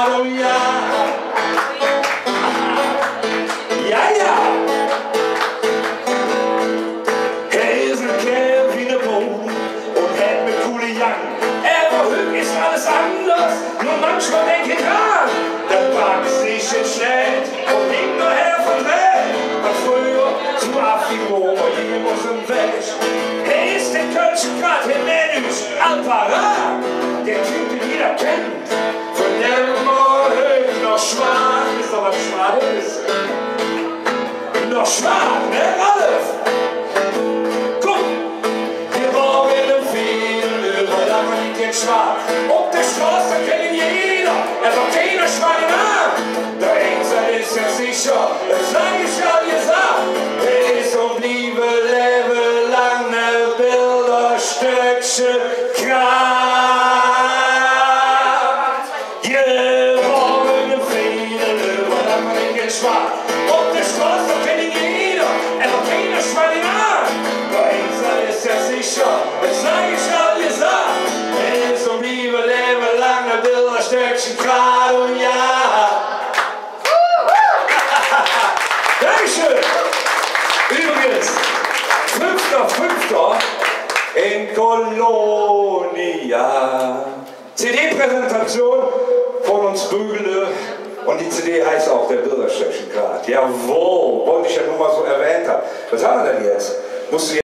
Hazen kan finde på, und hat mit coole Jacken. Überhaupt ist alles anders, nur manchmal denke ich dran. Dann pack ich in Schnitt und liegt nur her verdreht. Von früher zu Afimo, bei jedem aus dem Weg. Ist der Kölsche grad hermenisch am Parat, der Typ, den jeder kennt. Von der noch schwach, ist doch was Schwaches. Noch schwach, ne? Alles! Guck! Wir brauchen viele, weil der Mann geht schwach. Ob der Straße kennt ihn jeder, war keiner Schwein an. Der Engser ist jetzt sicher, das lang ist ja gesagt. Er ist und bliebe Level lange Bilderstöckchen krass. Yeah! Auf der Straße kennt ihn jeder, war keiner Schwein im Arm. Bei Engser ist ja sicher, das lang ist ja gesagt. Er ist und bliebe Leben lang ein Bilderstöckchen grad und ja. Dankeschön. Übrigens, 5.5. in Colonia. CD-Präsentation von uns Bügele. Und die CD heißt auch der Bilderstöckchen grad. Jawohl, wollte ich ja nur mal so erwähnt haben. Was haben wir denn jetzt? Musst du jetzt